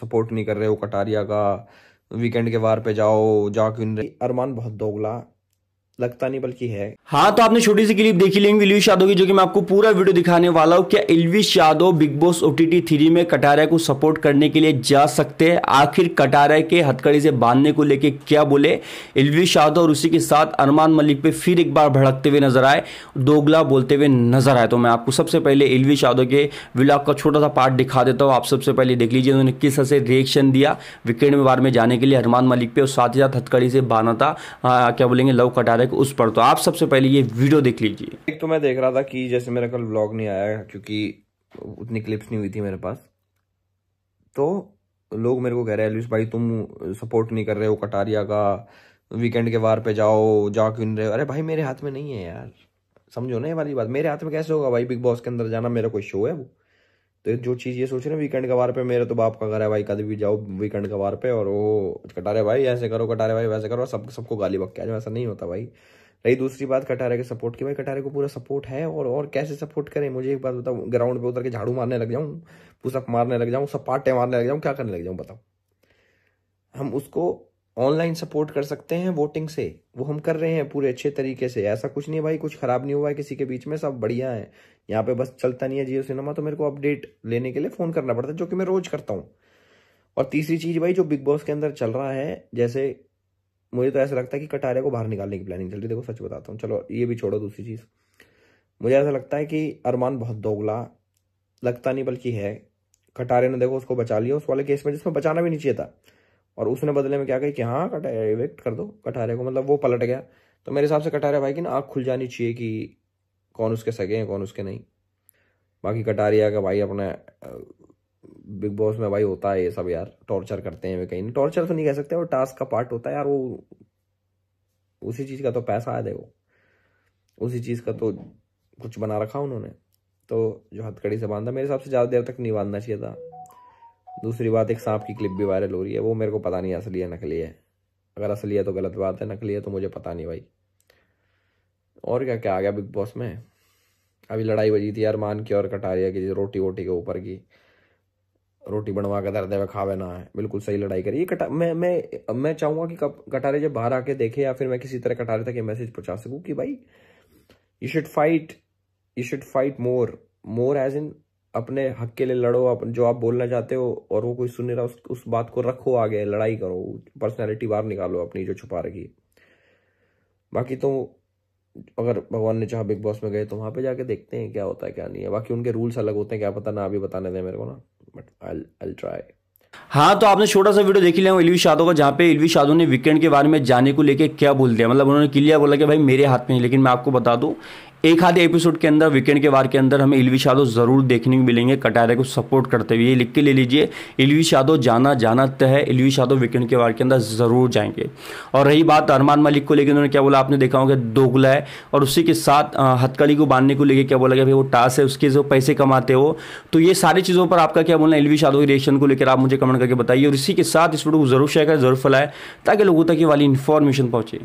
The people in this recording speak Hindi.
सपोर्ट नहीं कर रहे हो कटारिया का, वीकेंड के वार पे जाओ जा क्यों रहे। अरमान बहुत दोगला लगता नहीं बल्कि है। हाँ तो आपने छोटी सी क्लिप देखी लेंगे एल्विश यादव की, जो कि मैं आपको पूरा वीडियो दिखाने वाला हूँ। क्या Elvish Yadav Bigg boss OTT-3 में कटारिया को सपोर्ट करने के लिए जा सकते हैं? आखिर कटारिया के हथकड़ी से बांधने को लेके क्या बोले एल्विश यादव, और उसी के साथ अरमान मलिक पे फिर एक बार भड़कते हुए नजर आए, दोगला बोलते हुए नजर आए। तो मैं आपको सबसे पहले एल्विश यादव के व्लॉग का छोटा सा पार्ट दिखा देता हूँ, आप सबसे पहले देख लीजिए उन्होंने किस तरह से रिएक्शन दिया वीकेंड में बार में जाने के लिए अरमान मलिक पे, और साथ ही साथ हथकड़ी से बांधा था क्या बोलेंगे लव कटारिया उस पर। तो आप सबसे पहले ये वीडियो देख लीजिए। एक तो मैं देख रहा था कि जैसे मेरा कल व्लॉग नहीं आया क्योंकि उतनी क्लिप्स नहीं हुई थी मेरे पास, तो लोग मेरे को कह रहे हैं एल्विश भाई तुम सपोर्ट नहीं कर रहे हो कटारिया का, वीकेंड के वार पे जाओ जा क्यों नहीं रहे। अरे भाई मेरे हाथ में नहीं है यार, समझो ना ये वाली बात, मेरे हाथ में कैसे होगा भाई बिग बॉस के अंदर जाना, मेरा कोई शो है वो? तो जो चीज़ ये सोच रहे वीकेंड का वार पे मेरे तो बाप का घर है भाई, कभी भी जाओ वीकेंड का वार पे और वो कटारिया भाई ऐसे करो कटारिया भाई वैसे करो, सबको गाली बक्के। आज वैसा नहीं होता भाई। रही दूसरी बात कटारिया के सपोर्ट की, भाई कटारिया को पूरा सपोर्ट है और कैसे सपोर्ट करें मुझे एक बात बताओ। ग्राउंड पे उतर के झाड़ू मारने लग जाऊँ, पुशअप मारने लग जाऊँ, सपाटे मारने लग जाऊँ, क्या करने लग जाऊँ बताओ। हम उसको ऑनलाइन सपोर्ट कर सकते हैं वोटिंग से, वो हम कर रहे हैं पूरे अच्छे तरीके से। ऐसा कुछ नहीं है भाई, कुछ खराब नहीं हुआ है किसी के बीच में, सब बढ़िया है। यहाँ पे बस चलता नहीं है जियो सिनेमा, तो मेरे को अपडेट लेने के लिए फ़ोन करना पड़ता है, जो कि मैं रोज करता हूँ। और तीसरी चीज़ भाई जो बिग बॉस के अंदर चल रहा है, जैसे मुझे तो ऐसा लगता है कि कटारिया को बाहर निकालने की प्लानिंग चल रही है। देखो सच बताता हूँ, चलो ये भी छोड़ो। दूसरी चीज़ मुझे ऐसा लगता है कि अरमान बहुत दोगला लगता नहीं बल्कि है। कटारिया ने देखो उसको बचा लिया उस वाले केस में जिसमें बचाना भी नहीं चाहिए था, और उसने बदले में क्या कही कि हाँ कटारिया इवेक्ट कर दो कटारिया को, मतलब वो पलट गया। तो मेरे हिसाब से कटारिया भाई की ना आँख खुल जानी चाहिए कि कौन उसके सगे हैं कौन उसके नहीं। बाकी कटारिया का भाई अपने बिग बॉस में भाई होता है ये सब यार, टॉर्चर करते हैं वे, कहीं नहीं टॉर्चर तो नहीं कह सकते, वो टास्क का पार्ट होता है यार। वो उसी चीज़ का तो पैसा है देखो, उसी चीज़ का तो कुछ बना रखा उन्होंने। तो जो हथकड़ी से बांधा मेरे हिसाब से ज़्यादा देर तक नहीं बांधना चाहिए था। दूसरी बात एक सांप की क्लिप भी वायरल हो रही है, वो मेरे को पता नहीं असली है नकली है। अगर असली है तो गलत बात है, नकली है तो मुझे पता नहीं भाई। और क्या क्या आ गया बिग बॉस में, अभी लड़ाई बजी थी अरमान की और कटारिया की रोटी वोटी के ऊपर की, रोटी बनवा के दर्द में खावे ना है, बिल्कुल सही लड़ाई करी। मैं चाहूँगा कि कटारिया जब बाहर आके देखे, या फिर मैं किसी तरह कटारिया तक ये मैसेज पहुँचा सकूँ कि भाई you should fight more as in अपने हक के लिए लड़ो, आप जो आप बोलना चाहते हो और वो कोई सुन नहीं रहा उस बात को रखो आगे, लड़ाई करो, पर्सनैलिटी बाहर निकालो अपनी जो छुपा रखी। बाकी तो अगर भगवान ने चाहा बिग बॉस में गए तो वहाँ पे जाके देखते हैं क्या होता है क्या नहीं है, बाकी उनके रूल्स अलग होते हैं, क्या पता ना अभी बताने दें मेरे को ना, बट आई ट्राई। हाँ तो आपने छोटा सा वीडियो देखी लिया एल्विश यादव का, जहाँ पे एल्विश यादव ने वीकेंड के बारे में जाने को लेके क्या बोल दिया। मतलब उन्होंने क्लियर बोला कि भाई मेरे हाथ में नहीं, लेकिन मैं आपको बता दूं एक आधे एपिसोड के अंदर वीकेंड के वार के अंदर हमें एल्विश यादव जरूर देखने को मिलेंगे कटारिया को सपोर्ट करते हुए। ये लिख के ले लीजिए, एल्विश यादव जाना तय है, एल्विश यादव वीकेंड के वार के अंदर जरूर जाएंगे। और रही बात अरमान मलिक को लेकर उन्होंने क्या बोला, आपने देखा होगा दोगला है, और उसी के साथ हथकड़ी को बांधने को लेकर क्या बोला गया भाई वो टास्क है, उसके जो पैसे कमाते हो। तो ये सारी चीज़ों पर आपका क्या बोलना है एल्विश यादव के रिएक्शन को लेकर, आप मुझे कमेंट करके बताइए। और इसी के साथ इस वीडियो को जरूर शेयर करें, जरूर फैलाएं ताकि लोगों तक ये वाली इन्फॉर्मेशन पहुँचे।